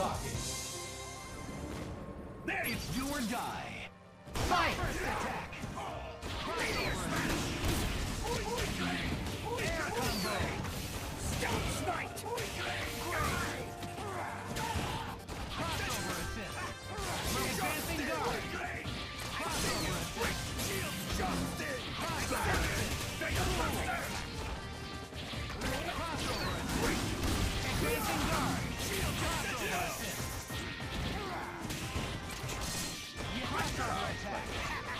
talking. There it's do or die. Fight! First attack. Meteor smash. Air combo. Stout smite. Crossover assist. Advancing guard. Crossover assist. Justin. Crossover assist. Advancing guard. Crossover assist. Crossover attack.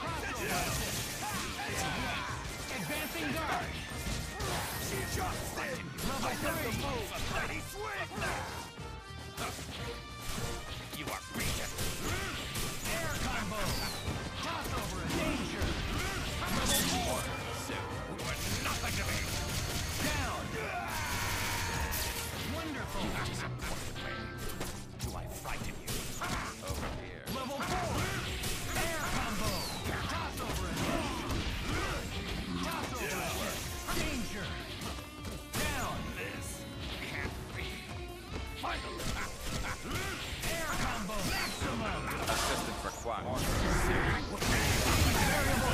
Crossover assist. Advancing guard. Level 3. You are reaching. Air combo. Crossover danger. Level 4. So, we're nothing to me. Down. Wonderful. Do I frighten you? Over here. Level 4. Variable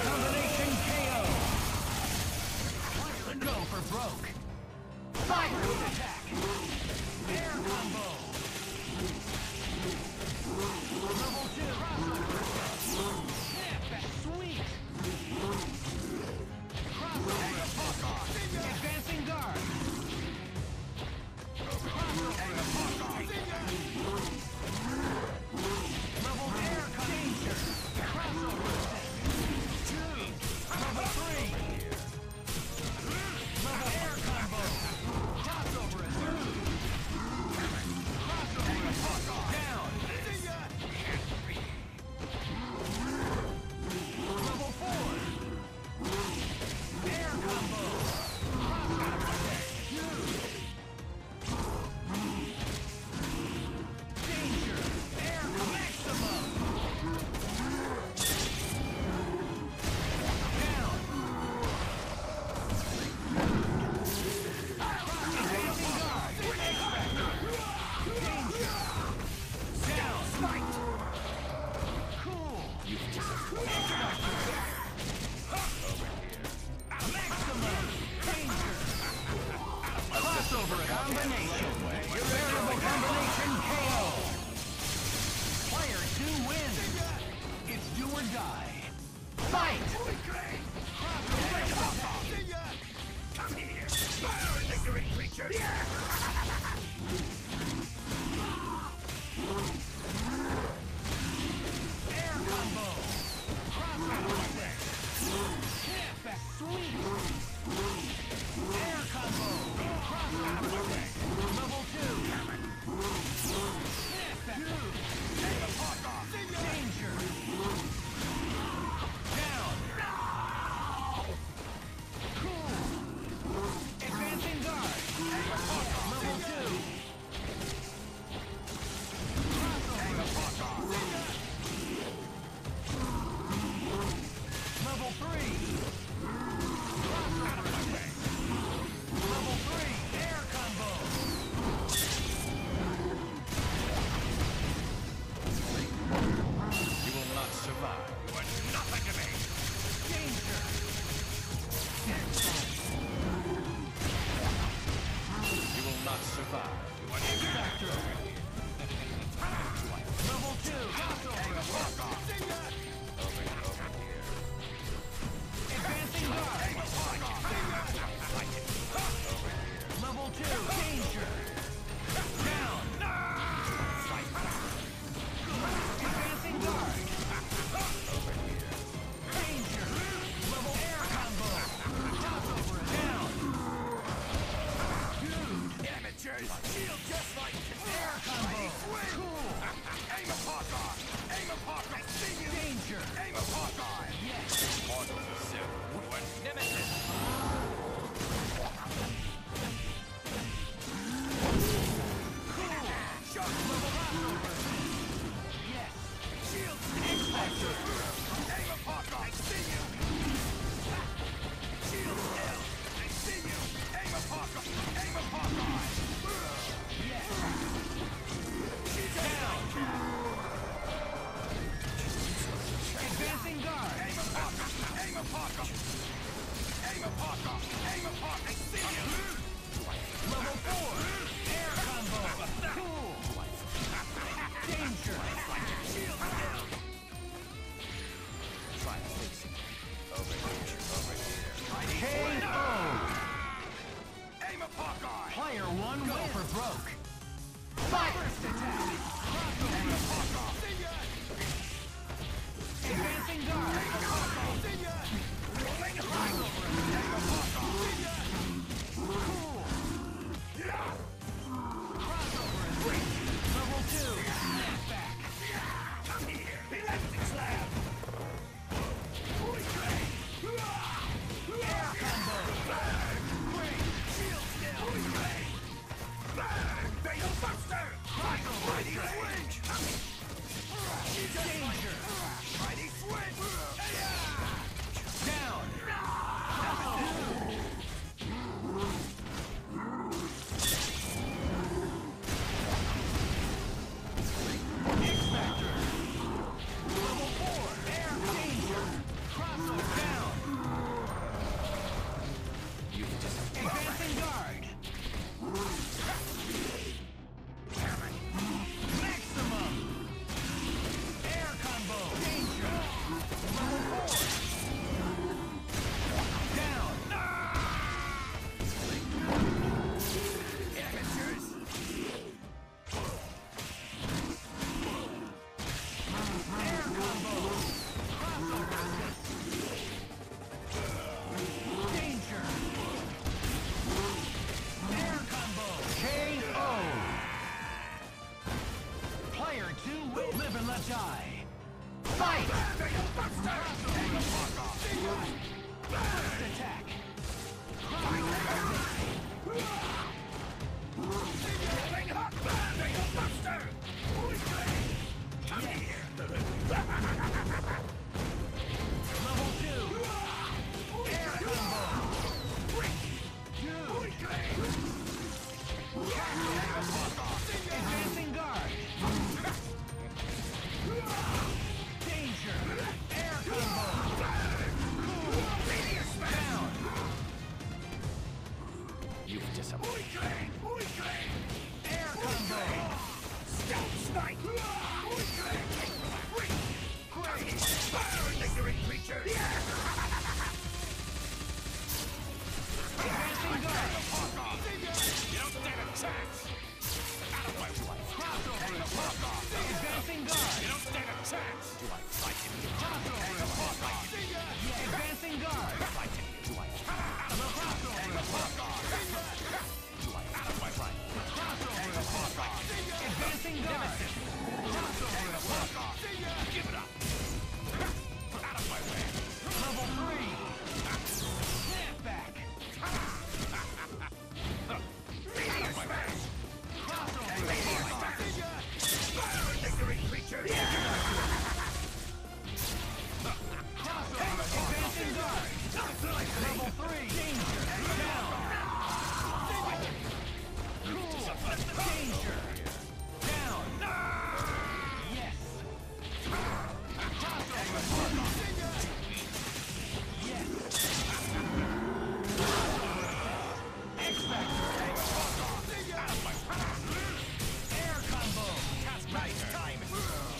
combination KO. Go for broke. Fire attack. Air combo. Level 2 crossover. That's sweet. Crossover fuck off. Advancing guard. Crossover fuck off. Level air danger. Crossover. Sweet! Air combo! Cross-out effect! One way for broke. Fire! Advancing guard.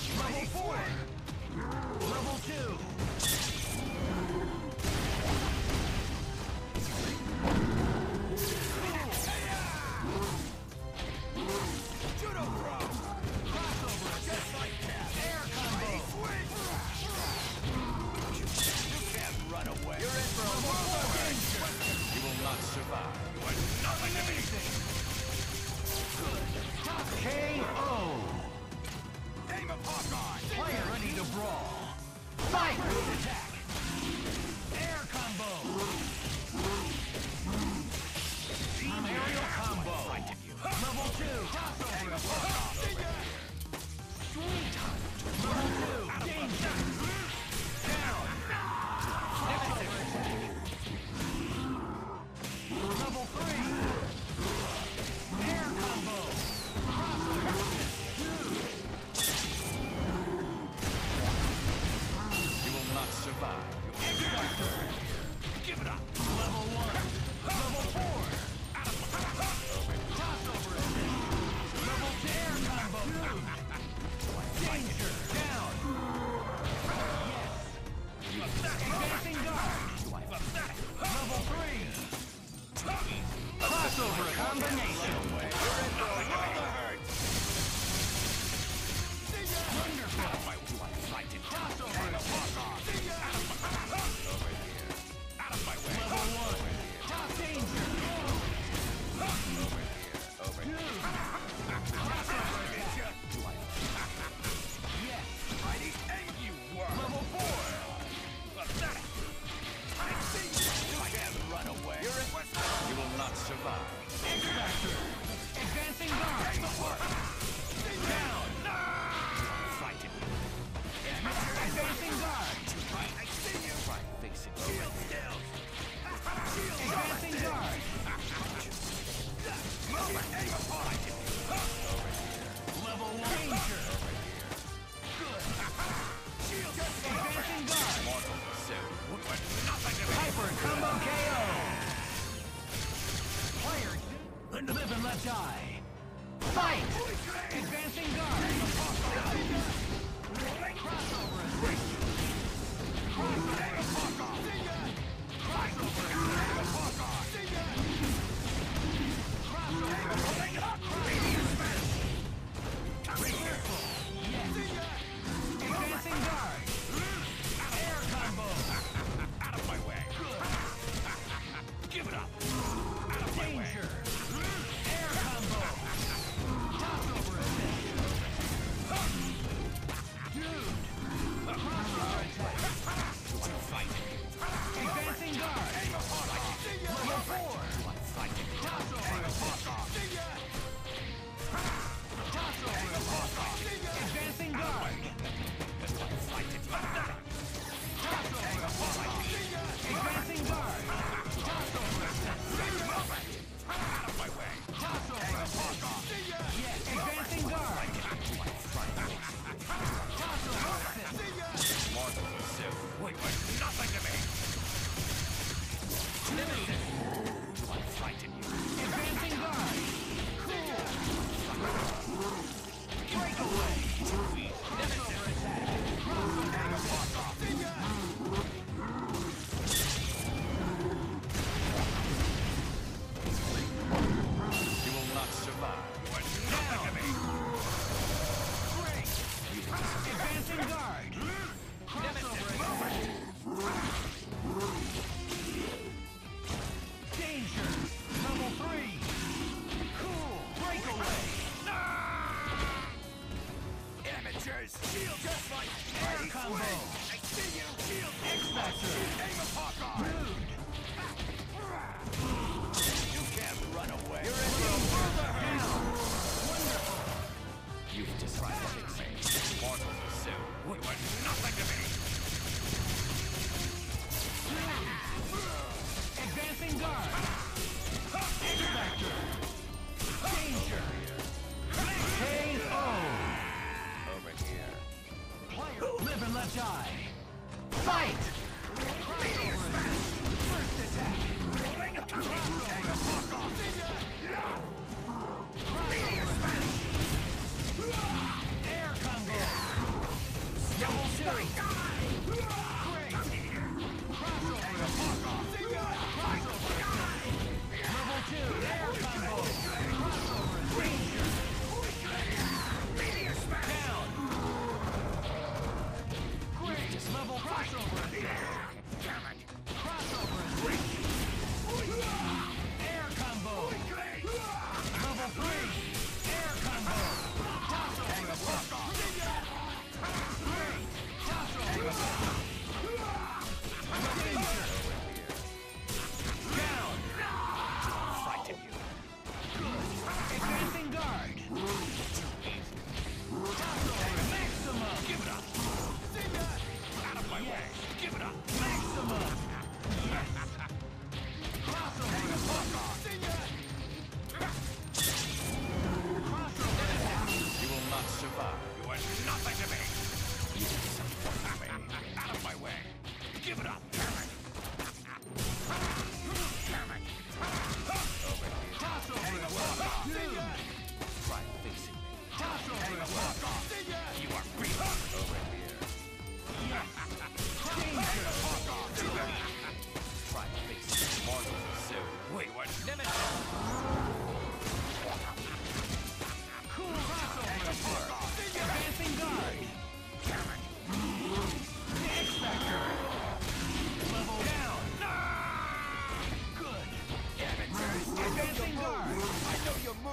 Rolling crossover. Level 2. Fire! Quicksilver combination. Wait, what?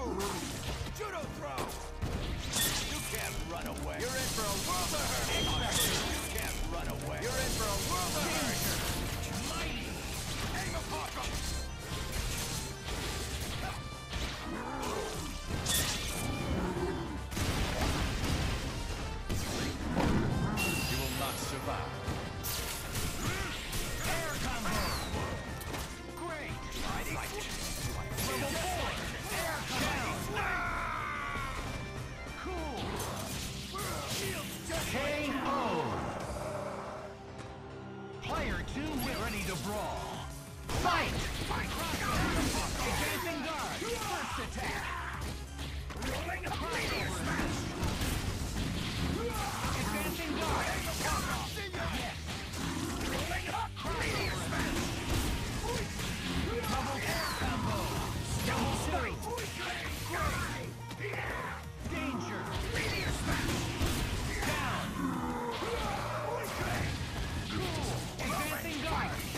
move! Judo throw! You can't run away. You're in for a world of hurt. You can't run away. You're in for a world of hurt. Mighty! Hang a pocket! You will not survive. Brawl. Fight! Fight! Advancing guard! First attack! Rolling a meteor smash! Advancing guard! Yes! Rolling a meteor smash! Double air combo! Double straight! Danger! Meteor smash! Down! Cool! Advancing guard! You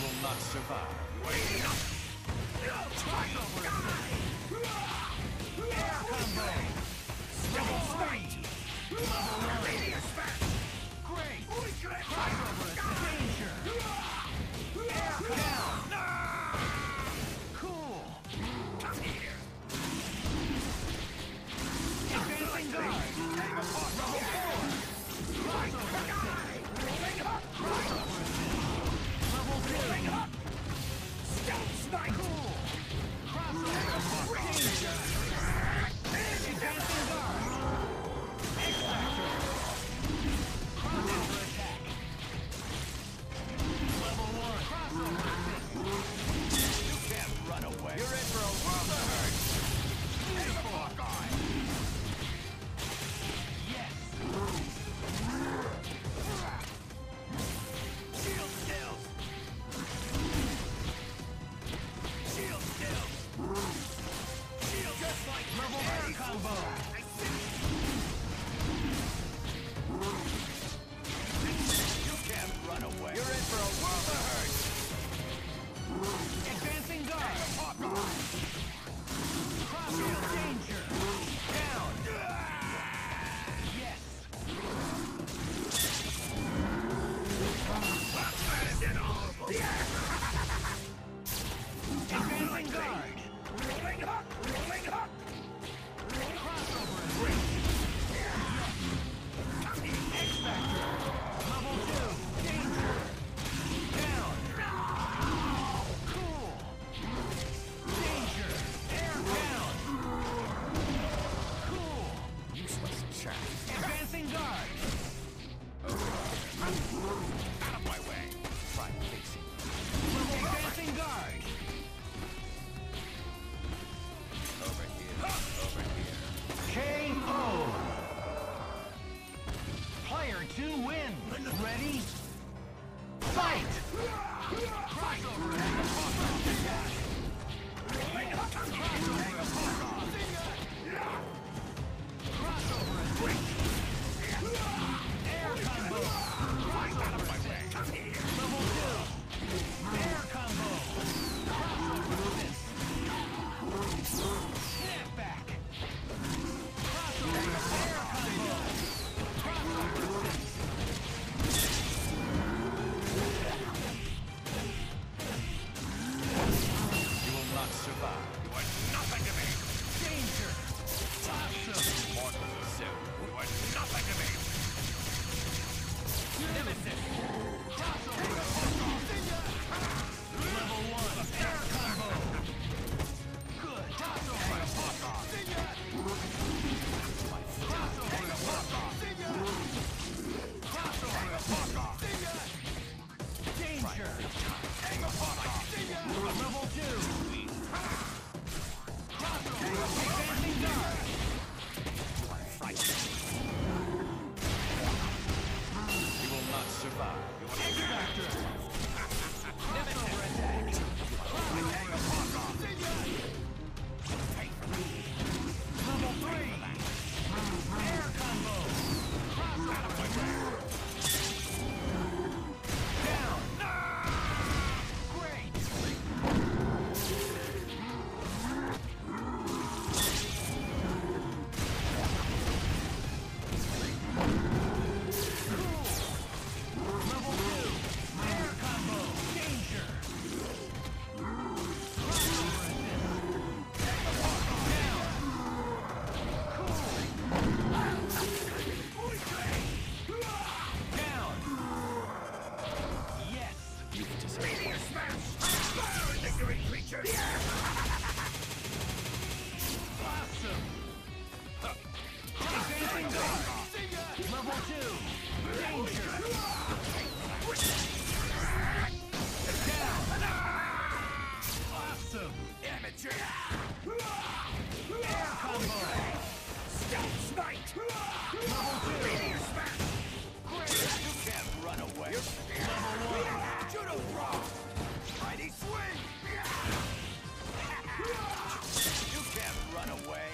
will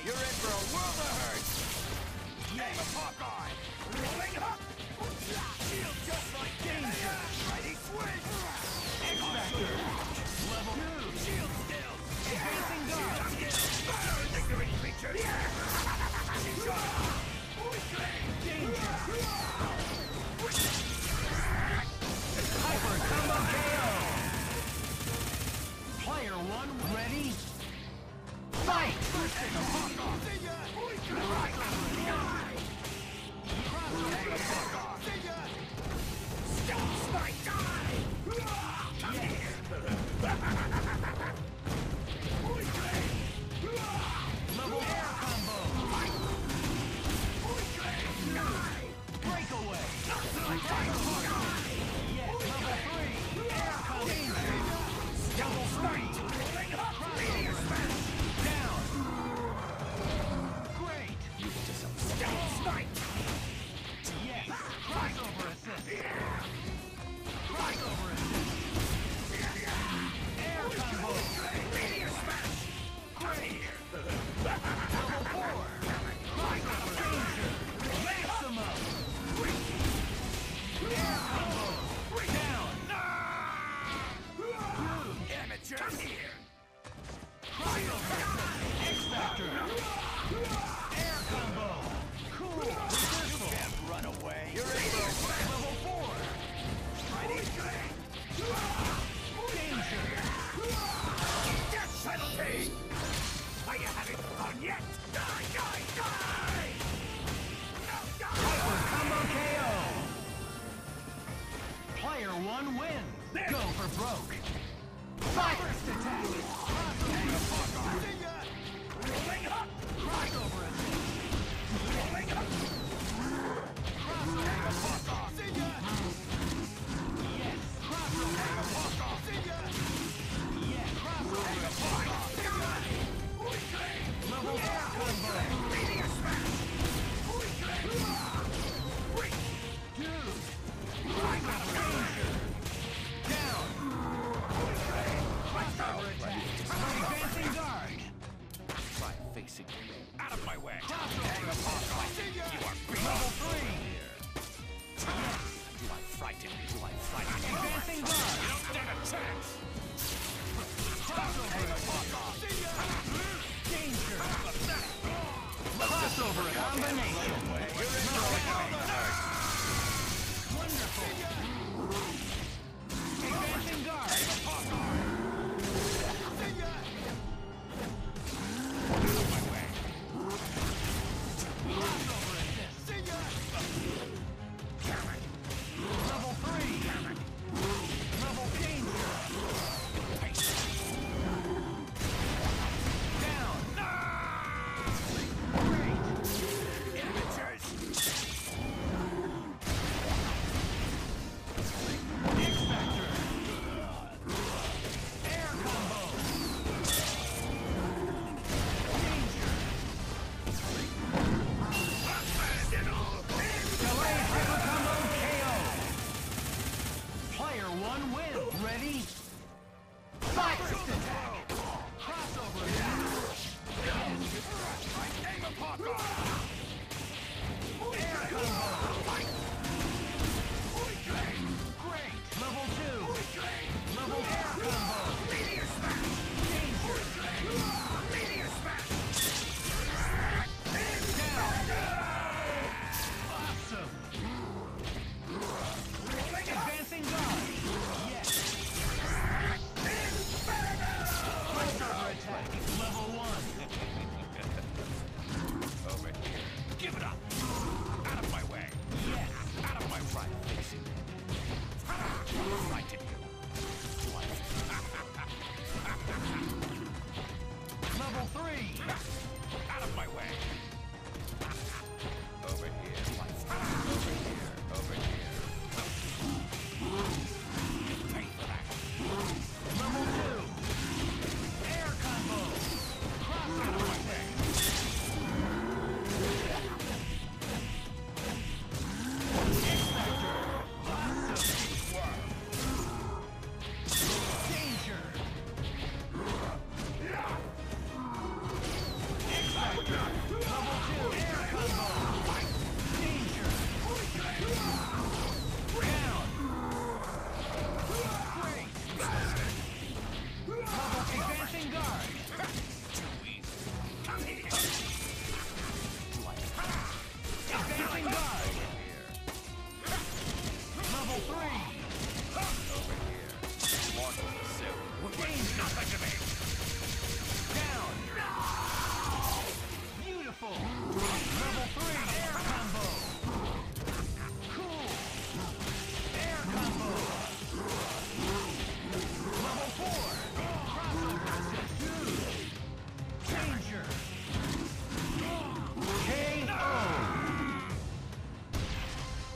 You're in for a world of hurt! Name a Hawkeye! Rolling up!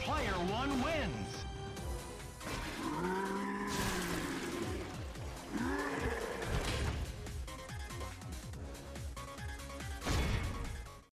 Player one wins.